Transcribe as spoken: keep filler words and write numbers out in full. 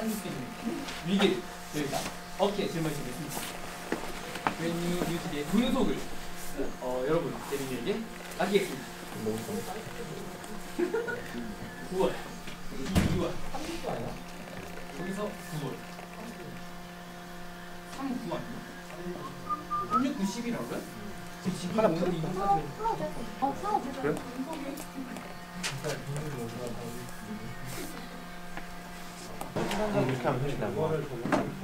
빠져있는 위기 저희가 어깨 짊어지겠습니다. 웨니 뮤직의 분속을 어, 여러분 예빈이에게 맡기겠습니다. 구월 이월 거기서 구월 삼, 구 아니에요? 삼, 육, 구, 십이라고요? 지금 하나 못 넣으니까 어, 사와 되죠. 그래? 이렇게 하면 되신다고?